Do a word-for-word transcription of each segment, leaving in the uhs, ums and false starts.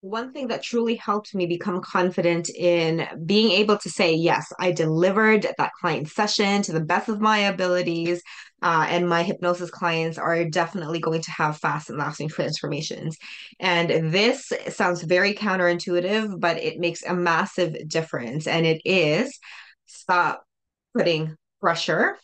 One thing that truly helped me become confident in being able to say, yes, I delivered that client session to the best of my abilities. Uh, and my hypnosis clients are definitely going to have fast and lasting transformations. And this sounds very counterintuitive, but it makes a massive difference. And it is, stop putting pressure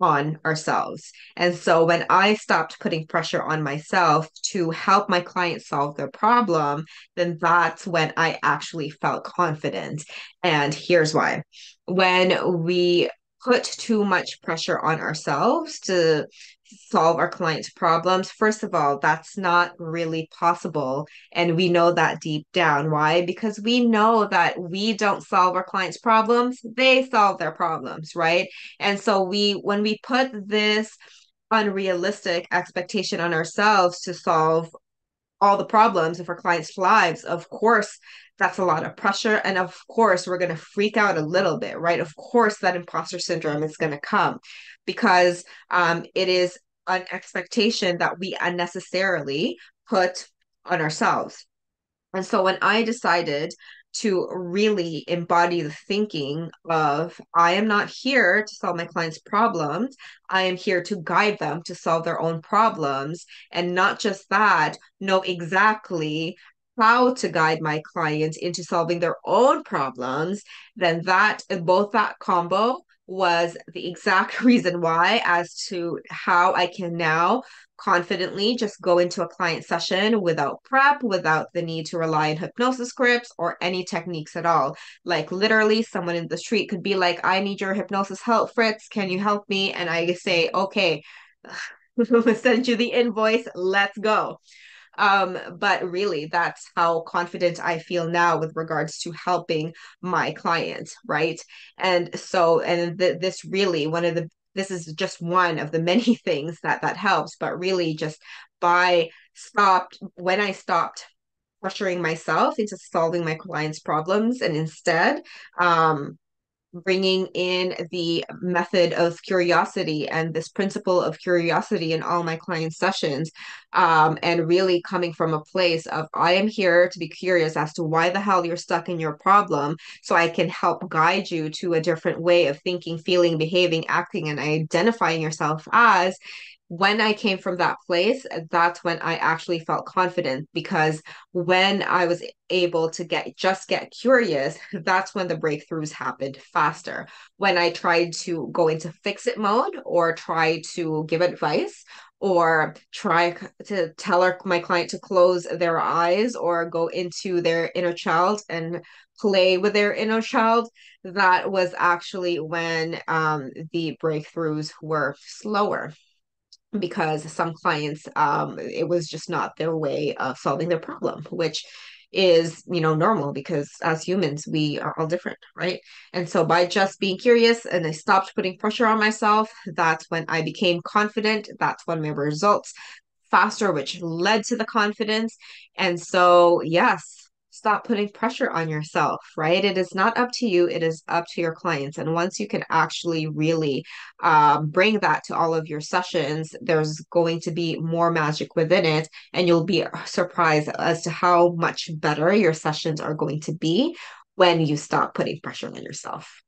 on ourselves. And so when I stopped putting pressure on myself to help my clients solve their problem, then that's when I actually felt confident. And here's why. When we put too much pressure on ourselves to solve our clients' problems, first of all, that's not really possible. And we know that deep down. Why? Because we know that we don't solve our clients' problems. They solve their problems, right? And so we, when we put this unrealistic expectation on ourselves to solve all the problems of our clients' lives, of course, that's a lot of pressure. And of course, we're going to freak out a little bit, right? Of course, that imposter syndrome is going to come because um, it is an expectation that we unnecessarily put on ourselves. And so when I decided to really embody the thinking of, I am not here to solve my clients' problems. I am here to guide them to solve their own problems. And not just that, know exactly how to guide my clients into solving their own problems, then that, both that combo was the exact reason why as to how I can now confidently just go into a client session without prep, without the need to rely on hypnosis scripts or any techniques at all. Like literally someone in the street could be like, I need your hypnosis help, Fritz, can you help me? And I say, okay, I'll send you the invoice, let's go. Um, but really, that's how confident I feel now with regards to helping my clients, right? And so, and th- this really, one of the, this is just one of the many things that that helps, but really just by stopped, when I stopped pressuring myself into solving my clients' problems and instead, um, bringing in the method of curiosity and this principle of curiosity in all my client sessions, um, and really coming from a place of, I am here to be curious as to why the hell you're stuck in your problem, so I can help guide you to a different way of thinking, feeling, behaving, acting, and identifying yourself as. When I came from that place, that's when I actually felt confident, because when I was able to get just get curious, that's when the breakthroughs happened faster. When I tried to go into fix it mode or try to give advice or try to tell our, my client to close their eyes or go into their inner child and play with their inner child, that was actually when um, the breakthroughs were slower. Because some clients, um, it was just not their way of solving their problem, which is, you know, normal, because as humans, we are all different, right? And so by just being curious, and I stopped putting pressure on myself, that's when I became confident. That's when my results faster, which led to the confidence. And so, yes. Stop putting pressure on yourself, right? It is not up to you. It is up to your clients. And once you can actually really um, bring that to all of your sessions, there's going to be more magic within it. And you'll be surprised as to how much better your sessions are going to be when you stop putting pressure on yourself.